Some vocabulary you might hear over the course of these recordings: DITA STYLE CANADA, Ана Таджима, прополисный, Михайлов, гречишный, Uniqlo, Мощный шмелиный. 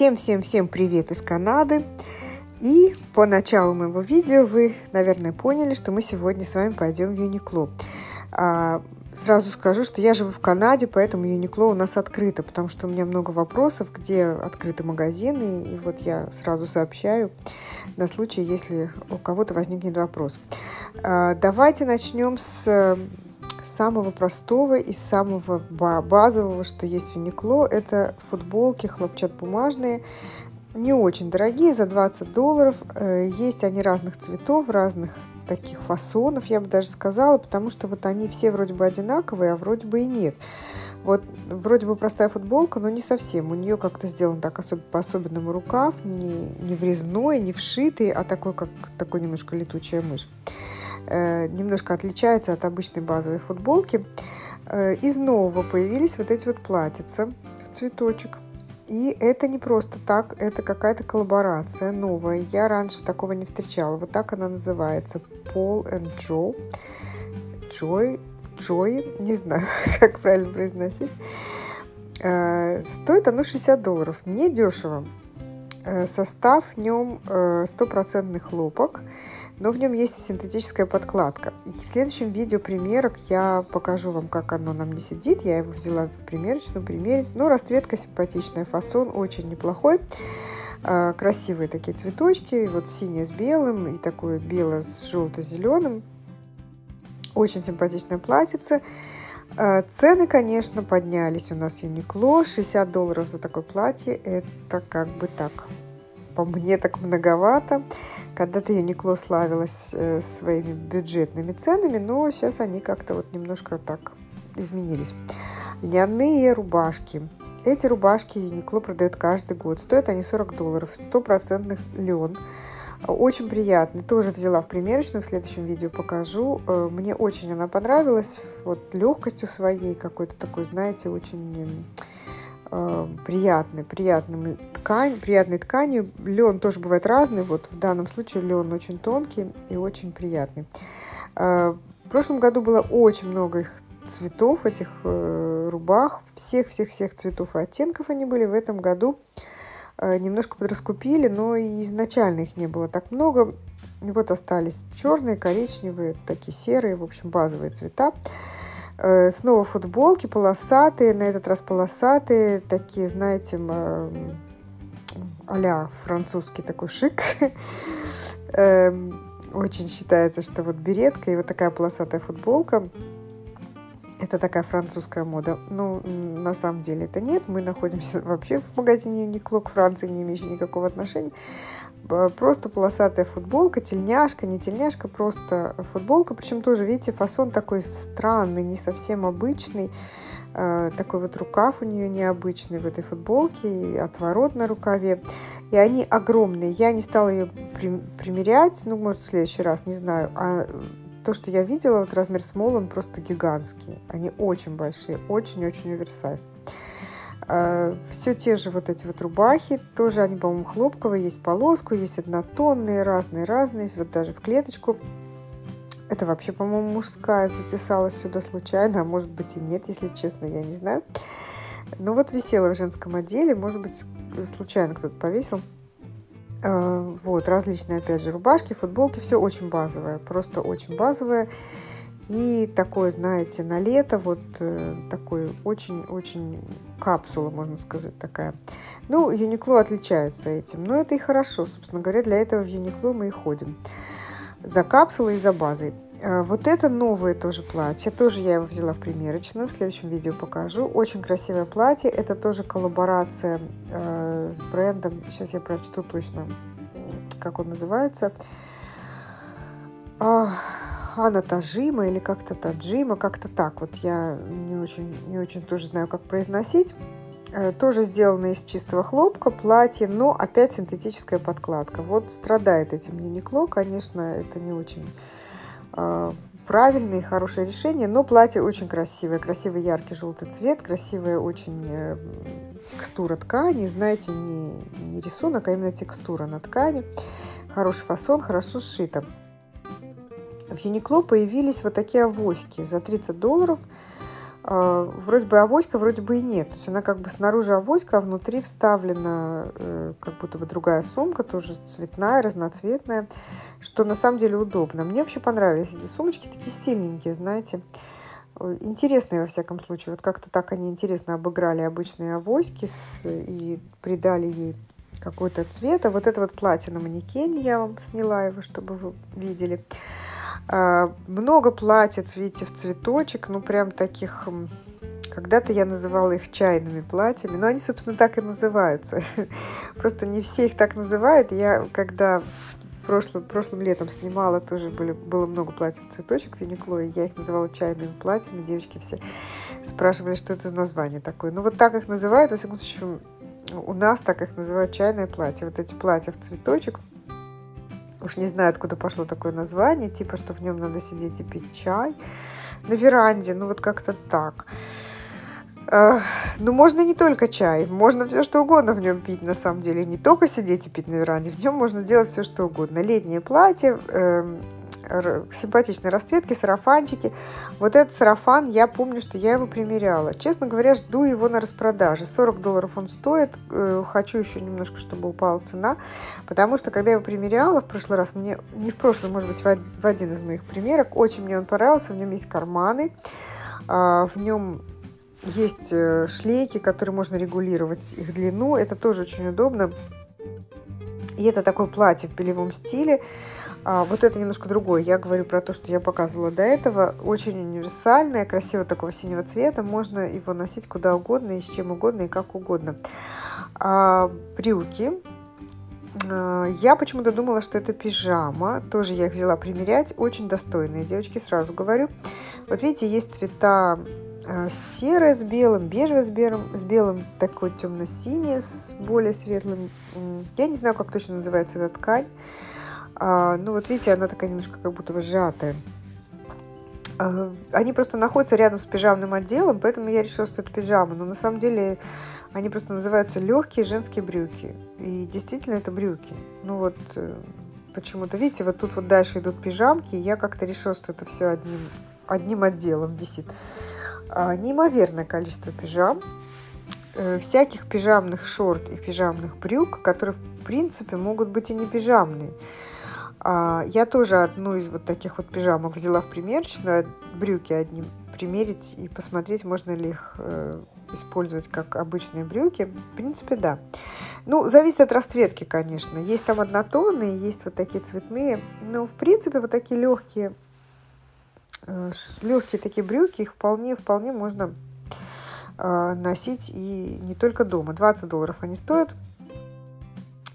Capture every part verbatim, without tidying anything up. Всем-всем-всем привет из Канады! И по началу моего видео вы, наверное, поняли, что мы сегодня с вами пойдем в Uniqlo. А, сразу скажу, что я живу в Канаде, поэтому Uniqlo у нас открыто, потому что у меня много вопросов, где открыты магазины, и вот я сразу сообщаю на случай, если у кого-то возникнет вопрос. А, давайте начнем с самого простого и самого базового, что есть в Uniqlo, это футболки хлопчатобумажные, не очень дорогие, за двадцать долларов. Есть они разных цветов, разных таких фасонов, я бы даже сказала, потому что вот они все вроде бы одинаковые, а вроде бы и нет. Вот вроде бы простая футболка, но не совсем. У нее как-то сделан так по-особенному рукав, не, не врезной, не вшитый, а такой, как такой немножко летучая мышь. Немножко отличается от обычной базовой футболки. Из нового появились вот эти вот платьица в цветочек. И это не просто так, это какая-то коллаборация новая. Я раньше такого не встречала. Вот так она называется. Paul and Joe. Joy, Joy, не знаю, как правильно произносить. Стоит оно шестьдесят долларов. Не дешево. Состав в нем стопроцентный хлопок, но в нем есть синтетическая подкладка. И в следующем видео примерок я покажу вам, как оно на мне сидит. Я его взяла в примерочную примерить. Но расцветка симпатичная, фасон очень неплохой. Красивые такие цветочки. Вот синее с белым и такое белое с желто-зеленым. Очень симпатичное платьице. Цены, конечно, поднялись у нас в Uniqlo. шестьдесят долларов за такое платье. Это как бы так... По мне так многовато. Когда-то Uniqlo славилась э, своими бюджетными ценами, но сейчас они как-то вот немножко так изменились. Льняные рубашки. Эти рубашки Uniqlo продает каждый год. Стоят они сорок долларов. сто процентов лен. Очень приятный. Тоже взяла в примерочную. В следующем видео покажу. Мне очень она понравилась. Вот легкостью своей какой-то такой, знаете, очень... приятной, приятной, ткань, приятной тканью. Лен тоже бывает разный. Вот в данном случае лен очень тонкий и очень приятный. В прошлом году было очень много их цветов, этих рубах. Всех-всех-всех цветов и оттенков они были. В этом году немножко подраскупили, но и изначально их не было так много. И вот остались черные, коричневые, такие серые, в общем, базовые цвета. Снова футболки полосатые, на этот раз полосатые, такие, знаете, а-ля французский такой шик. Очень считается, что вот беретка и вот такая полосатая футболка. Это такая французская мода. Ну, на самом деле это нет. Мы находимся вообще в магазине Uniqlo, к Франции не имеющий никакого отношения. Просто полосатая футболка, тельняшка, не тельняшка, просто футболка. Причем тоже, видите, фасон такой странный, не совсем обычный. Такой вот рукав у нее необычный в этой футболке, и отворот на рукаве. И они огромные. Я не стала ее примерять, ну, может, в следующий раз, не знаю. А то, что я видела, вот размер small, он просто гигантский. Они очень большие, очень-очень оверсайз. Все те же вот эти вот рубахи, тоже они, по-моему, хлопковые, есть полоску, есть однотонные, разные-разные, вот даже в клеточку. Это вообще, по-моему, мужская, затесалась сюда случайно, а может быть и нет, если честно, я не знаю. Но вот висела в женском отделе, может быть, случайно кто-то повесил. Вот, различные, опять же, рубашки, футболки, все очень базовое, просто очень базовое. И такое, знаете, на лето, вот такой очень-очень капсула, можно сказать, такая. Ну, Uniqlo отличается этим, но это и хорошо, собственно говоря, для этого в Uniqlo мы и ходим. За капсулой и за базой. Вот это новое тоже платье, тоже я его взяла в примерочную, в следующем видео покажу. Очень красивое платье, это тоже коллаборация э, с брендом, сейчас я прочту точно, как он называется. А, Ана Таджима или как-то Таджима, как-то так, вот я не очень, не очень тоже знаю, как произносить. Тоже сделано из чистого хлопка платье, но опять синтетическая подкладка. Вот страдает этим Uniqlo, конечно, это не очень... правильное и хорошее решение, но платье очень красивое. Красивый яркий желтый цвет, красивая очень текстура ткани. Знаете, не, не рисунок, а именно текстура на ткани. Хороший фасон, хорошо сшито. В Uniqlo появились вот такие авоськи за тридцать долларов. вроде бы авоська, вроде бы и нет. То есть она как бы снаружи авоська, а внутри вставлена как будто бы другая сумка, тоже цветная, разноцветная, что на самом деле удобно. Мне вообще понравились эти сумочки, такие стильненькие, знаете, интересные во всяком случае. Вот как-то так они интересно обыграли обычные авоськи с... и придали ей какой-то цвет. А вот это вот платье на манекене, я вам сняла его, чтобы вы видели. Много платьиц, видите, в цветочек, ну прям таких, когда-то я называла их чайными платьями, но они, собственно, так и называются, просто не все их так называют. Я когда прошлым, прошлым летом снимала, тоже были, было много платьев в цветочек в Uniqlo, и я их называла чайными платьями, девочки все спрашивали, что это за название такое, ну вот так их называют, во всяком случае, у нас так их называют, чайное платье, вот эти платья в цветочек. Уж не знаю, откуда пошло такое название, типа, что в нем надо сидеть и пить чай на веранде, ну вот как-то так. Э, ну, можно не только чай, можно все, что угодно в нем пить, на самом деле. Не только сидеть и пить на веранде, в нем можно делать все, что угодно. Летнее платье, э, э, симпатичные расцветки, сарафанчики. Вот этот сарафан, я помню, что я его примеряла. Честно говоря, жду его на распродаже. сорок долларов он стоит. Хочу еще немножко, чтобы упала цена, потому что, когда я его примеряла в прошлый раз, мне, не в прошлый, может быть, в один из моих примерок, очень мне он понравился. В нем есть карманы, в нем есть шлейки, которые можно регулировать их длину. Это тоже очень удобно. И это такое платье в бельевом стиле. А вот это немножко другое. Я говорю про то, что я показывала до этого. Очень универсальное, красиво такого синего цвета. Можно его носить куда угодно, и с чем угодно, и как угодно. А брюки. А, я почему-то думала, что это пижама. Тоже я их взяла примерять. Очень достойные, девочки, сразу говорю. Вот видите, есть цвета серая с белым, бежевая с белым, с белым такой темно-синий с более светлым. Я не знаю, как точно называется эта ткань. А, ну вот видите, она такая немножко как будто бы сжатая. А, они просто находятся рядом с пижамным отделом, поэтому я решила, что это пижама. Но на самом деле они просто называются легкие женские брюки. И действительно это брюки. Ну вот почему-то, видите, вот тут вот дальше идут пижамки. И я как-то решила, что это все одним, одним отделом висит. А, неимоверное количество пижам. Всяких пижамных шорт и пижамных брюк, которые в принципе могут быть и не пижамные. Я тоже одну из вот таких вот пижамок взяла в примерочную, брюки одни примерить и посмотреть, можно ли их использовать как обычные брюки. В принципе, да. Ну, зависит от расцветки, конечно. Есть там однотонные, есть вот такие цветные, но в принципе вот такие легкие, легкие такие брюки, их вполне, вполне можно носить и не только дома. двадцать долларов они стоят.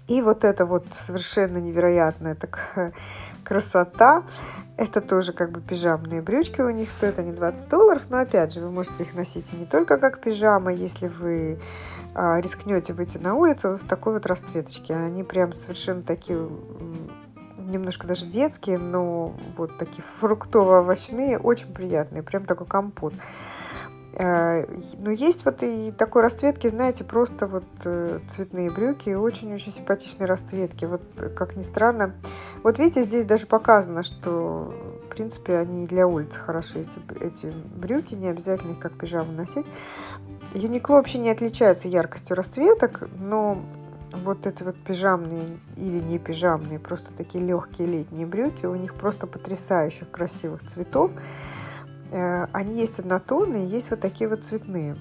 И вот это вот совершенно невероятная такая красота. Это тоже как бы пижамные брючки у них. Стоят они двадцать долларов. Но опять же, вы можете их носить и не только как пижама. Если вы рискнете выйти на улицу, вот в такой вот расцветочке. Они прям совершенно такие... немножко даже детские, но вот такие фруктово-овощные. Очень приятные. Прям такой компот. Но есть вот и такой расцветки, знаете, просто вот цветные брюки и очень-очень симпатичные расцветки. Вот, как ни странно, вот видите, здесь даже показано, что, в принципе, они и для улицы хороши, эти, эти брюки, не обязательно их как пижаму носить. Uniqlo вообще не отличается яркостью расцветок, но вот эти вот пижамные или не пижамные, просто такие легкие летние брюки, у них просто потрясающих красивых цветов. Они есть однотонные, есть вот такие вот цветные.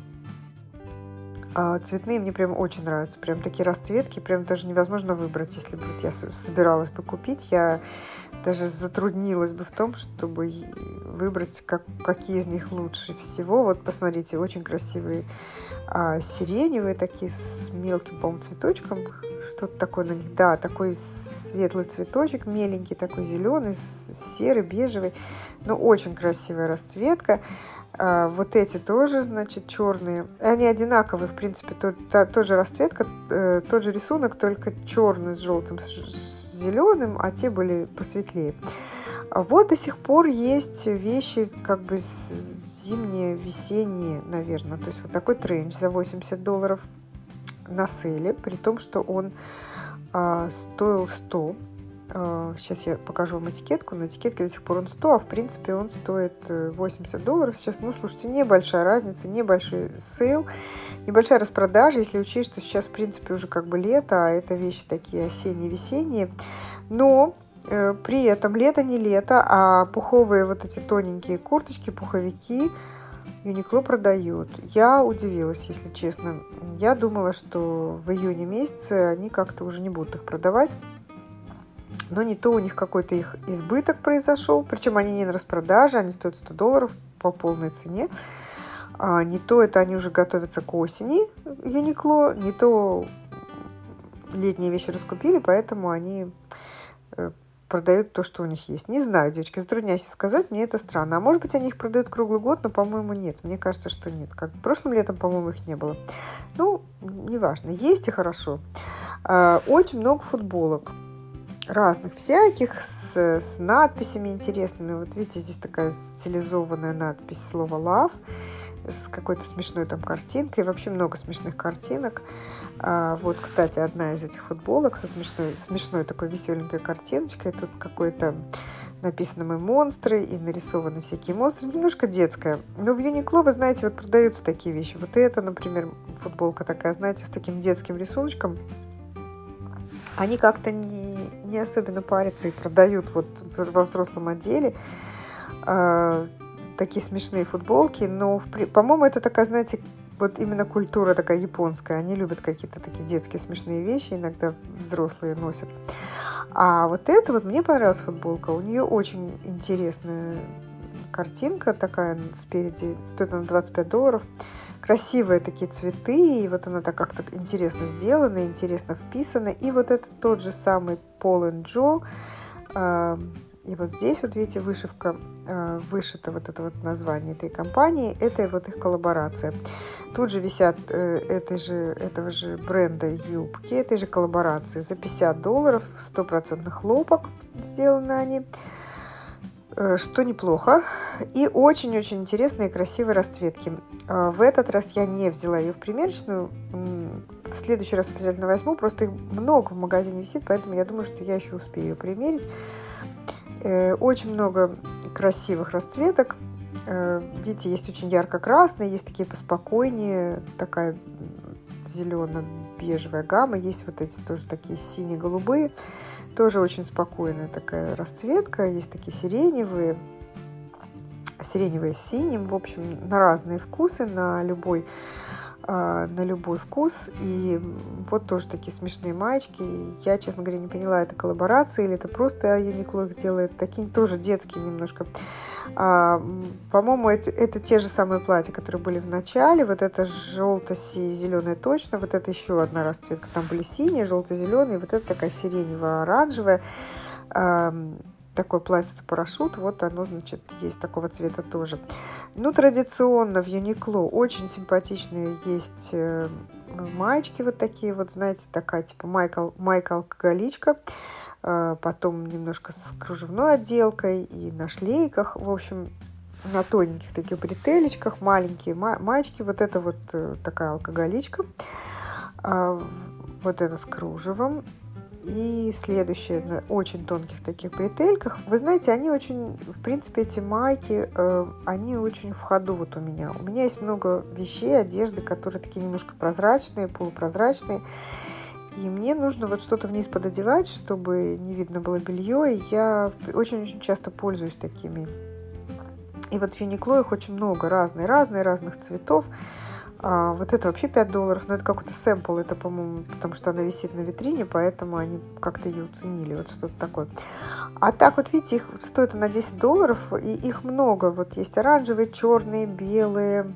Цветные мне прям очень нравятся. Прям такие расцветки, прям даже невозможно выбрать. Если бы я собиралась бы купить, я даже затруднилась бы в том, чтобы выбрать, как, какие из них лучше всего. Вот посмотрите, очень красивые а, сиреневые, такие с мелким, по-моему, цветочком. Что-то такое на них. Да, такой светлый цветочек, меленький, такой зеленый, серый, бежевый. Но очень красивая расцветка. А, вот эти тоже, значит, черные. Они одинаковые, в принципе, то, та, тоже расцветка, э, тот же рисунок, только черный с желтым, с зеленым, а те были посветлее. А вот до сих пор есть вещи, как бы зимние, весенние, наверное. То есть вот такой тренч за восемьдесят долларов на сейле, при том, что он э, стоил сто. Сейчас я покажу вам этикетку. На этикетке до сих пор он сто, а в принципе он стоит восемьдесят долларов сейчас. Ну, слушайте, небольшая разница, небольшой сейл, небольшая распродажа, если учесть, что сейчас, в принципе, уже как бы лето, а это вещи такие осенние-весенние. Но э, при этом лето не лето, а пуховые вот эти тоненькие курточки, пуховики Uniqlo продают. Я удивилась, если честно. Я думала, что в июне месяце они как-то уже не будут их продавать. Но не то, у них какой-то их избыток произошел. Причем они не на распродаже, они стоят сто долларов по полной цене. А не то, это они уже готовятся к осени, Uniqlo. Не то, летние вещи раскупили, поэтому они продают то, что у них есть. Не знаю, девочки, затрудняюсь сказать, мне это странно. А может быть, они их продают круглый год, но, по-моему, нет. Мне кажется, что нет. Как прошлым летом, по-моему, их не было. Ну, неважно, есть и хорошо. А, очень много футболок. Разных всяких, с, с надписями интересными. Вот видите, здесь такая стилизованная надпись слова «Love» с какой-то смешной там картинкой. Вообще много смешных картинок. А, вот, кстати, одна из этих футболок со смешной, смешной такой веселенькой картиночкой. Тут какой-то написано «Мы монстры» и нарисованы всякие монстры. Немножко детская. Но в Uniqlo, вы знаете, вот продаются такие вещи. Вот это, например, футболка такая, знаете, с таким детским рисуночком. Они как-то не, не особенно парятся и продают вот во взрослом отделе э, такие смешные футболки. Но, по-моему, это такая, знаете, вот именно культура такая японская. Они любят какие-то такие детские смешные вещи, иногда взрослые носят. А вот это вот мне понравилась футболка. У нее очень интересная картинка такая спереди. Стоит она двадцать пять долларов. Красивые такие цветы, и вот она так как-то интересно сделана, интересно вписана. И вот это тот же самый Paul энд Joe. И вот здесь, вот видите, вышивка, вышито вот это вот название этой компании. Это вот их коллаборация. Тут же висят этой же, этого же бренда юбки, этой же коллаборации. За пятьдесят долларов, сто процентов хлопок сделаны они. Что неплохо. И очень-очень интересные и красивые расцветки. В этот раз я не взяла ее в примерочную. В следующий раз обязательно возьму. Просто их много в магазине висит, поэтому я думаю, что я еще успею ее примерить. Очень много красивых расцветок. Видите, есть очень ярко-красные, есть такие поспокойнее, такая зелено-бежевая гамма. Есть вот эти тоже такие сине-голубые. Тоже очень спокойная такая расцветка. Есть такие сиреневые, сиреневые с синим. В общем, на разные вкусы, на любой, э, на любой вкус. И вот тоже такие смешные маечки. Я, честно говоря, не поняла, это коллаборация или это просто Uniqlo их делает. Такие тоже детские немножко. А, по-моему, это, это те же самые платья, которые были в начале. Вот это желто-зеленое точно. Вот это еще одна расцветка. Там были синие, желто-зеленые. Вот это такая сиренево-оранжевая. А, такой платье-парашют. Вот оно, значит, есть такого цвета тоже. Ну, традиционно в Uniqlo очень симпатичные есть маечки вот такие. Вот, знаете, такая типа майка-алкоголичка. Потом немножко с кружевной отделкой и на шлейках. В общем, на тоненьких таких бретелечках, маленькие ма маечки. Вот это вот такая алкоголичка. Вот это с кружевом. И следующее на очень тонких таких бретельках. Вы знаете, они очень, в принципе, эти майки, они очень в ходу вот у меня. У меня есть много вещей, одежды, которые такие немножко прозрачные, полупрозрачные. И мне нужно вот что-то вниз пододевать, чтобы не видно было белье. И я очень-очень часто пользуюсь такими. И вот в Uniqlo их очень много. Разные, разные, разных цветов. А вот это вообще пять долларов. Но это какой-то сэмпл. Это, по-моему, потому что она висит на витрине. Поэтому они как-то ее уценили. Вот что-то такое. А так вот, видите, их стоит на десять долларов. И их много. Вот есть оранжевые, черные, белые.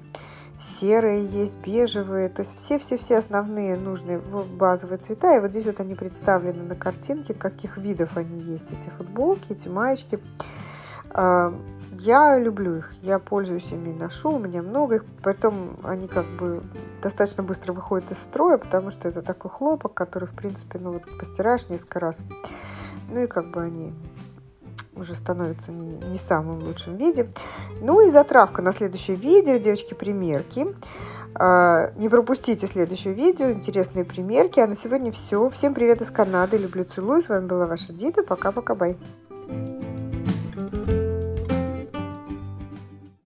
Серые есть, бежевые, то есть все-все-все основные нужные базовые цвета. И вот здесь вот они представлены на картинке, каких видов они есть, эти футболки, эти маечки. Я люблю их, я пользуюсь ими, ношу, у меня много их. Потом они как бы достаточно быстро выходят из строя, потому что это такой хлопок, который, в принципе, ну вот постираешь несколько раз. Ну и как бы они уже становится не самым лучшим виде. Ну и затравка на следующее видео, девочки, примерки. Не пропустите следующее видео, интересные примерки. А на сегодня все. Всем привет из Канады. Люблю, целую. С вами была ваша Дита. Пока-пока, бай.